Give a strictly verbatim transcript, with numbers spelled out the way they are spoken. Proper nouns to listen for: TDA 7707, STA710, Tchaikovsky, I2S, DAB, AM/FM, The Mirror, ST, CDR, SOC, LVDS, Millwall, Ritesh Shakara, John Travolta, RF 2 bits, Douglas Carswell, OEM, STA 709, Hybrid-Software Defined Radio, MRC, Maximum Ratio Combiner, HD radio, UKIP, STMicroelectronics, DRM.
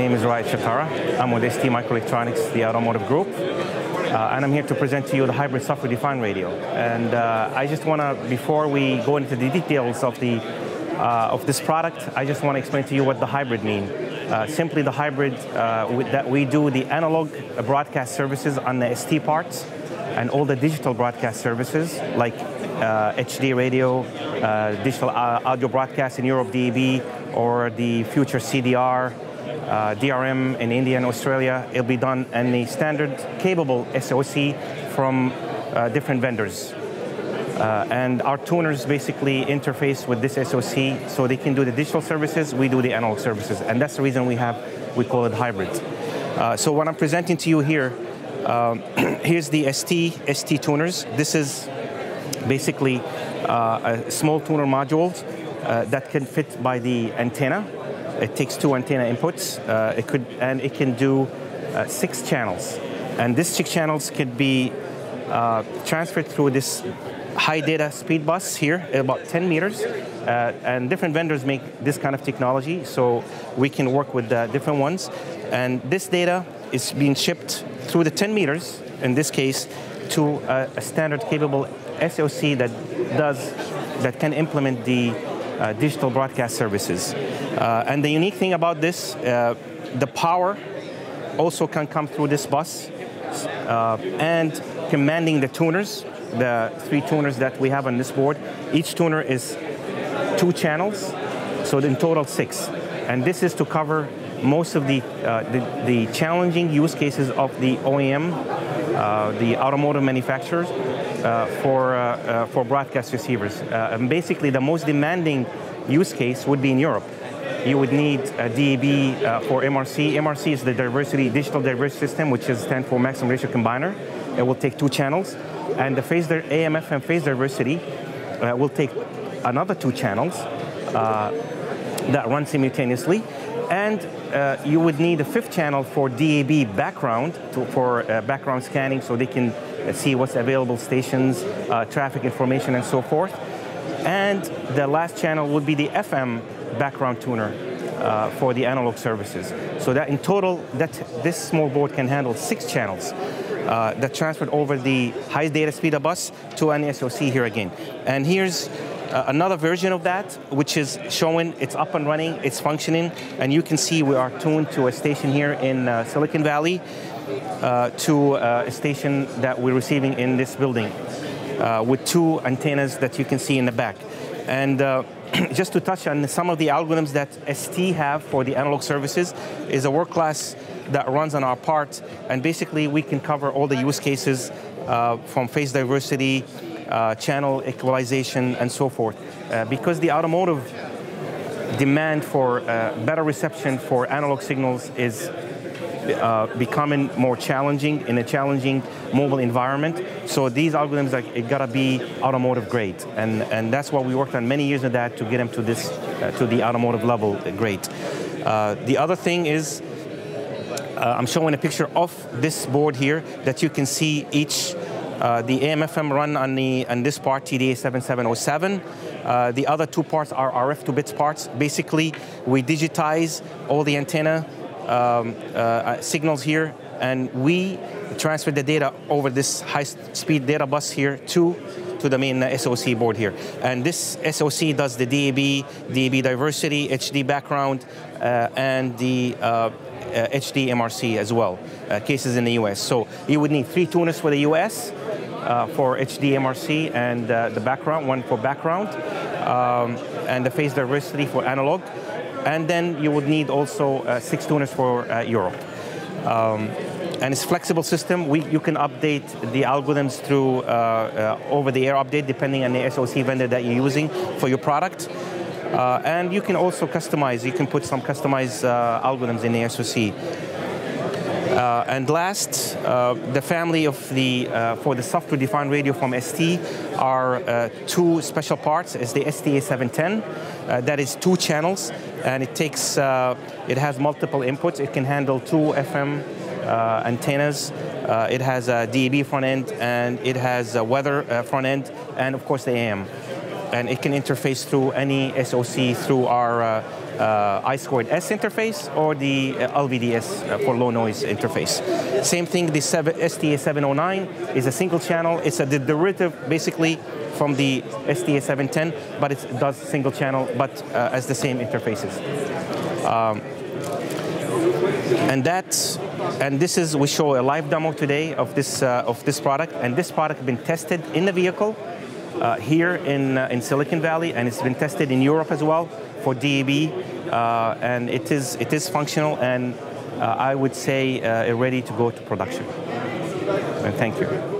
name is Ritesh Shakara. I'm with STMicroelectronics, the automotive group, uh, and I'm here to present to you the hybrid software-defined radio. And uh, I just want to, before we go into the details of the uh, of this product, I just want to explain to you what the hybrid means. Uh, simply, the hybrid uh, with that we do the analog broadcast services on the S T parts, and all the digital broadcast services like uh, H D radio, uh, digital uh, audio broadcast in Europe, D A B, or the future C D R, uh, D R M in India and Australia. It'll be done in the standard capable S O C from uh, different vendors. Uh, and our tuners basically interface with this S O C, so they can do the digital services, we do the analog services. And that's the reason we have, we call it hybrid. Uh, so what I'm presenting to you here, um, here's the S T, S T tuners. This is basically uh, a small tuner module Uh, that can fit by the antenna. It takes two antenna inputs. Uh, it could, and it can do uh, six channels. And these six channels could be uh, transferred through this high data speed bus here, about ten meters. Uh, and different vendors make this kind of technology, so we can work with uh, different ones. And this data is being shipped through the ten meters, in this case, to a, a standard capable S O C that does, that can implement the Uh, digital broadcast services. Uh, and the unique thing about this, uh, the power also can come through this bus, uh, and commanding the tuners, the three tuners that we have on this board. Each tuner is two channels, so in total six. And this is to cover most of the, uh, the, the challenging use cases of the O E M, uh, the automotive manufacturers, Uh, for, uh, uh, for broadcast receivers. Uh, and basically the most demanding use case would be in Europe. You would need a D A B uh, for M R C. M R C is the diversity, digital diverse system, which is stands for Maximum Ratio Combiner. It will take two channels. And the phase A M F and phase diversity uh, will take another two channels uh, that run simultaneously. And uh, you would need a fifth channel for D A B background, to, for uh, background scanning, so they can see what's available stations, uh, traffic information, and so forth. And the last channel would be the F M background tuner uh, for the analog services. So that in total, that this small board can handle six channels uh, that transferred over the high data speed of bus to an S O C here again. And here's Uh, another version of that, which is showing it's up and running, it's functioning, and you can see we are tuned to a station here in uh, Silicon Valley, uh, to uh, a station that we're receiving in this building, uh, with two antennas that you can see in the back. And uh, just to touch on some of the algorithms that S T have for the analog services, is a work class that runs on our part, and basically we can cover all the use cases uh, from phase diversity, Uh, channel equalization, and so forth. Uh, because the automotive demand for uh, better reception for analog signals is uh, becoming more challenging in a challenging mobile environment. So these algorithms, like, it gotta be automotive grade, and and that's why we worked on many years of that to get them to this uh, to the automotive level grade. Uh, the other thing is, uh, I'm showing a picture of this board here that you can see each. Uh, the A M F M run on, the, on this part, T D A seven seven zero seven. Uh, the other two parts are R F two bits parts. Basically, we digitize all the antenna um, uh, signals here, and we transfer the data over this high-speed data bus here to, to the main S O C board here. And this S O C does the D A B, D A B diversity, H D background, uh, and the uh, Uh, H D M R C as well, uh, cases in the U S. So you would need three tuners for the U S, uh, for H D M R C and uh, the background, one for background, um, and the phase diversity for analog. And then you would need also uh, six tuners for uh, Europe. Um, and it's a flexible system. We, you can update the algorithms through uh, uh, over-the-air update, depending on the S O C vendor that you're using for your product. Uh, and you can also customize, you can put some customized uh, algorithms in the S O C. Uh, and last, uh, the family of the, uh, for the software-defined radio from S T are uh, two special parts. It's the S T A seven ten, uh, that is two channels, and it takes, uh, it has multiple inputs. It can handle two F M uh, antennas. Uh, it has a D A B front end, and it has a weather uh, front end, and of course the A M. And it can interface through any S O C through our uh, uh, I two S interface or the uh, L V D S uh, for low noise interface. Same thing, the S T A seven oh nine is a single channel. It's a derivative basically from the S T A seven ten, but it does single channel, but uh, as the same interfaces. Um, and that's and this is we show a live demo today of this uh, of this product, and this product been tested in the vehicle uh, here in uh, in Silicon Valley, and it's been tested in Europe as well for D A B, uh, and it is it is functional, and uh, I would say uh, ready to go to production. And thank you.